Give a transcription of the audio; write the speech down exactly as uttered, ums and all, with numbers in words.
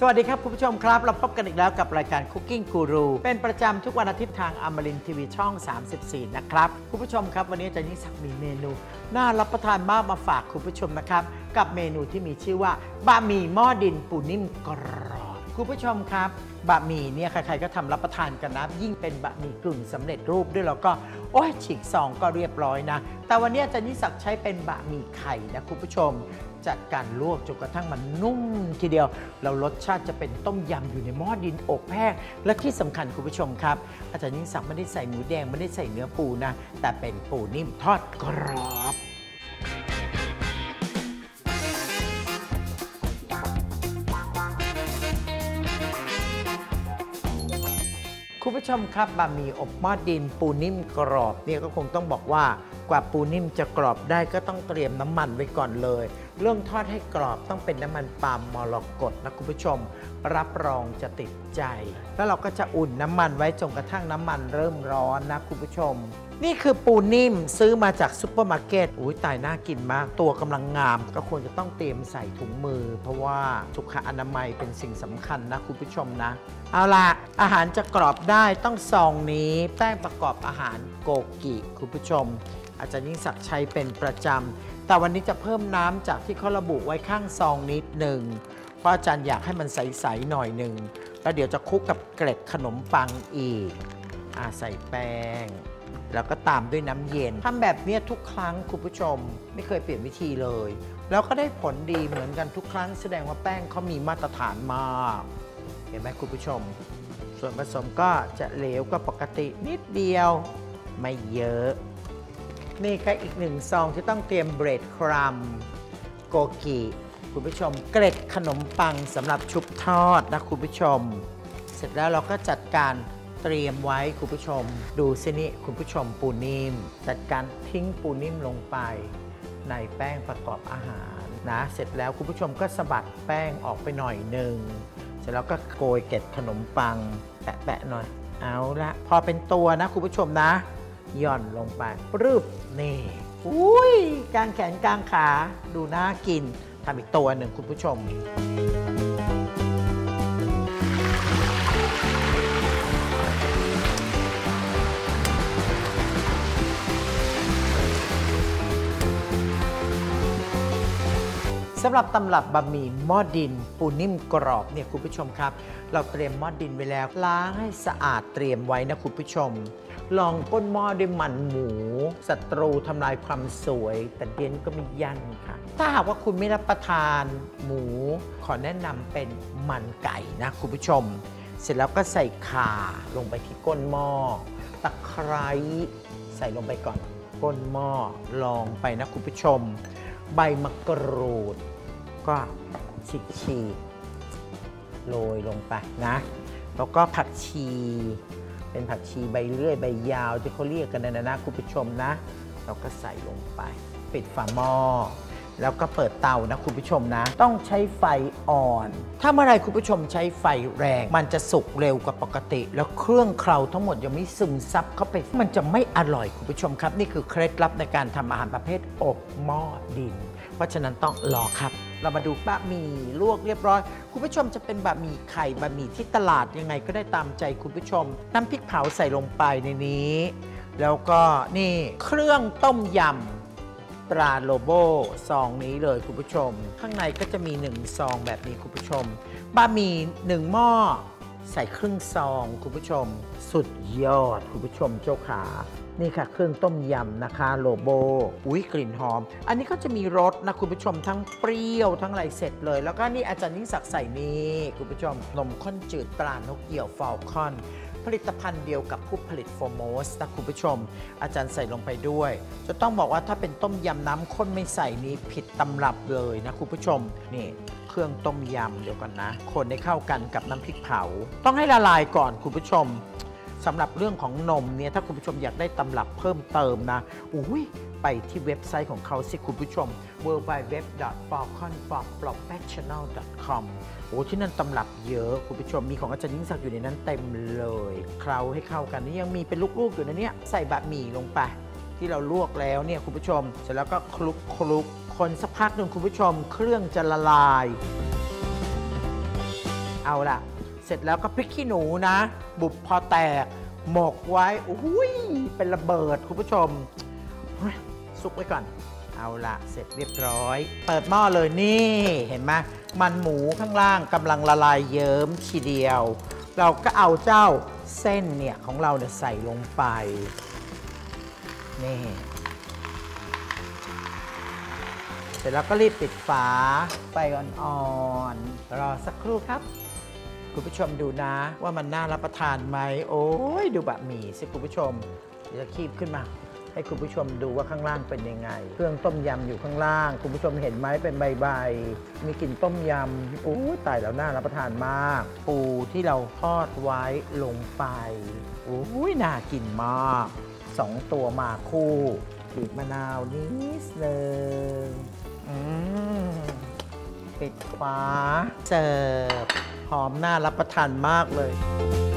สวัสดีครับคุณผู้ชมครับเราพบกันอีกแล้วกับรายการ Cooking Guru เป็นประจำทุกวันอาทิตย์ทางอมรินทร์ทีวีช่องสามสิบสี่นะครับคุณผู้ชมครับวันนี้อาจารย์ยิ่งศักดิ์มีเมนูน่ารับประทานมากมาฝากคุณผู้ชมนะครับกับเมนูที่มีชื่อว่าบะหมี่หม้อดินปูนิ่มกรอบคุณผู้ชมครับบะหมี่เนี่ยใครๆก็ทำรับประทานกันนะยิ่งเป็นบะหมี่กึ่งสำเร็จรูปด้วยแล้วก็โอ้ยฉีกซองก็เรียบร้อยนะแต่วันนี้อาจารย์ยิ่งศักดิ์ใช้เป็นบะหมี่ไข่นะคุณผู้ชมจากการลวกจนกระทั่งมันนุ่มทีเดียวแล้วรสชาติจะเป็นต้มยำอยู่ในหม้อดินอบแห้งและที่สำคัญคุณผู้ชมครับอาจารย์ยิ่งศักดิ์ไม่ได้ใส่หมูแดงไม่ได้ใส่เนื้อปูนะแต่เป็นปูนิ่มทอดกรอบคุณผู้ชมครับบะหมี่อบหม้อดินปูนิ่มกรอบเนี่ยก็คงต้องบอกว่ากว่าปูนิ่มจะกรอบได้ก็ต้องเตรียมน้ำมันไว้ก่อนเลยเรื่องทอดให้กรอบต้องเป็นน้ำมันปาล์มมรกตนะคุณผู้ชมรับรองจะติดใจแล้วเราก็จะอุ่นน้ำมันไว้จนกระทั่งน้ำมันเริ่มร้อนนะคุณผู้ชมนี่คือปูนิ่มซื้อมาจากซุปเปอร์มาร์เก็ตอุ้ยตายน่ากินมากตัวกำลังงามก็ควรจะต้องเตรียมใส่ถุงมือเพราะว่าสุขอนามัยเป็นสิ่งสำคัญนะคุณผู้ชมนะเอาล่ะอาหารจะกรอบได้ต้องซองนี้แป้งประกอบอาหารโกกิคุณผู้ชมอาจารย์ยิ่งศักดิ์ใช้เป็นประจำแต่วันนี้จะเพิ่มน้ำจากที่เขาระบุไว้ข้างซองนิดหนึ่งเพราะอาจารย์อยากให้มันใสๆหน่อยหนึ่งแล้วเดี๋ยวจะคลุกกับเกล็ดขนมปังอีกอาใส่แป้งแล้วก็ตามด้วยน้ำเย็นทำแบบนี้ทุกครั้งคุณผู้ชมไม่เคยเปลี่ยนวิธีเลยแล้วก็ได้ผลดีเหมือนกันทุกครั้งแสดงว่าแป้งเขามีมาตรฐานมากเห็นไหมคุณผู้ชมส่วนผสมก็จะเหลวก็ปกตินิดเดียวไม่เยอะนี่ก็อีกหนึ่งซองที่ต้องเตรียมเบรดครัมโกกิคุณผู้ชมเกล็ดขนมปังสำหรับชุบทอดนะคุณผู้ชมเสร็จแล้วเราก็จัดการเตรียมไว้คุณผู้ชมดูสินี่คุณผู้ชมปูนิ่มจัดการทิ้งปูนิ่มลงไปในแป้งประกอบอาหารนะเสร็จแล้วคุณผู้ชมก็สะบัดแป้งออกไปหน่อยหนึ่งเสร็จแล้วก็โกยเกล็ดขนมปังแปะๆหน่อยเอาละพอเป็นตัวนะคุณผู้ชมนะย่อนลงไปปรึบนี่อุ้ยกลางแขนกลางขาดูน่ากินทำอีกตัวหนึ่งคุณผู้ชมสำหรับตำรับบะหมี่หม้อดินปูนิ่มกรอบเนี่ยคุณผู้ชมครับเราเตรียมหม้อดินไว้แล้วล้างให้สะอาดเตรียมไว้นะคุณผู้ชมลองก้นหม้อด้วยมันหมูศัตรูทำลายความสวยแต่เดียนก็มียันค่ะถ้าหากว่าคุณไม่รับประทานหมูขอแนะนำเป็นมันไก่นะคุณผู้ชมเสร็จแล้วก็ใส่ข่าลงไปที่ก้นหม้อตะไคร้ใส่ลงไปก่อนก้นหม้อลองไปนะคุณผู้ชมใบมะกรูดก็ฉีกฉีกโรยลงไปนะแล้วก็ผักชีเป็นผักชีใบเลื่อยใบยาวที่เขาเรียกกันนะนะคุณผู้ชมนะเราก็ใส่ลงไปปิดฝาหม้อแล้วก็เปิดเตานะคุณผู้ชมนะต้องใช้ไฟอ่อนถ้าเมื่อไรคุณผู้ชมใช้ไฟแรงมันจะสุกเร็วกว่าปกติแล้วเครื่องเคล้าทั้งหมดยังไม่ซึมซับเข้าไปมันจะไม่อร่อยคุณผู้ชมครับนี่คือเคล็ดลับในการทำอาหารประเภทอบหม้อดินเพราะฉะนั้นต้องรอครับเรามาดูบะหมี่ลวกเรียบร้อยคุณผู้ชมจะเป็นบะหมี่ไข่บะหมี่ที่ตลาดยังไงก็ได้ตามใจคุณผู้ชมน้ำพริกเผาใส่ลงไปในนี้แล้วก็นี่เครื่องต้มยำตราโลโบซองนี้เลยคุณผู้ชมข้างในก็จะมีหนึ่งซองแบบนี้คุณผู้ชมบะหมี่หนึ่งหม้อใส่ครึ่งซองคุณผู้ชมสุดยอดคุณผู้ชมเจ้าขานี่ค่ะเครื่องต้มยำนะคะโลโบอุ้ยกลิ่นหอมอันนี้ก็จะมีรสนะคุณผู้ชมทั้งเปรี้ยวทั้งอะไรเสร็จเลยแล้วก็นี่อาจารย์ยิ่งศักดิ์ใส่นี่คุณผู้ชมนมข้นจืดตรานกเหยี่ยวฟอลคอนผลิตภัณฑ์เดียวกับผู้ผลิตโฟโมสนะคุณผู้ชมอาจารย์ใส่ลงไปด้วยจะต้องบอกว่าถ้าเป็นต้มยำน้ำข้นไม่ใส่นี้ผิดตำรับเลยนะคุณผู้ชมนี่เครื่องต้มยำเดี๋ยวก่อนนะคนให้เข้ากันกับน้ำพริกเผาต้องให้ละลายก่อนคุณผู้ชมสำหรับเรื่องของนมเนี่ยถ้าคุณผู้ชมอยากได้ตำรับเพิ่มเติมนะอุ้ยไปที่เว็บไซต์ของเขาสิคุณผู้ชม ดับเบิลยู ดับเบิลยู ดับเบิลยู ดอท worldbywebcomprofessaonalcom โอ้ที่นั่นตำรับเยอะคุณผู้ชมมีของอาจารย์ยิ่งศักดิ์อยู่ในนั้นเต็มเลยเคล้าให้เข้ากันนี่ยังมีเป็นลูกๆอยู่นะเนี่ยใส่บะหมี่ลงไปที่เราลวกแล้วเนี่ยคุณผู้ชมเสร็จแล้วก็คลุกคลุกคนสักพักหนึ่งคุณผู้ชมเครื่องจะละลาย เอาล่ะเสร็จแล้วก็พริกขี้หนูนะบุบพอแตกหมกไว้อุ้ยเป็นระเบิดคุณผู้ชมซุกไว้ก่อนเอาล่ะเสร็จเรียบร้อยเปิดหม้อเลยนี่เห็นไหมมันหมูข้างล่างกำลังละลายเยิ้มทีเดียวเราก็เอาเจ้าเส้นเนี่ยของเราเนี่ยใส่ลงไปนี่เสร็จแล้วก็รีบปิดฝาไฟอ่อนๆรอสักครู่ครับคุณผู้ชมดูนะว่ามันน่ารับประทานไหมโอ้ยดูบะหมี่สิคุณผู้ชมเดี๋ยวจะคีบขึ้นมาให้คุณผู้ชมดูว่าข้างล่างเป็นยังไงเครื่องต้มยำอยู่ข้างล่างคุณผู้ชมเห็นไหมเป็นใบๆมีกลิ่นต้มยำโอ้ยตายแล้วน่ารับประทานมากปูที่เราทอดไว้ลงไปโอ้ยน่ากินมากสองตัวมาคู่บีบมะนาวนิดนึงปิดฝาเสิร์ฟหอมน่ารับประทานมากเลย